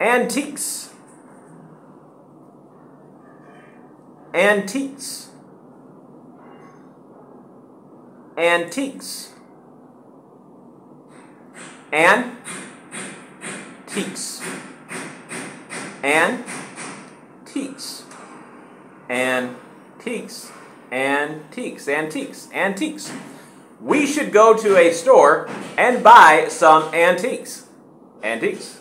Antiques. Antiques. Antiques. Antiques. Antiques. Antiques. Antiques. Antiques. Antiques. We should go to a store and buy some antiques. Antiques.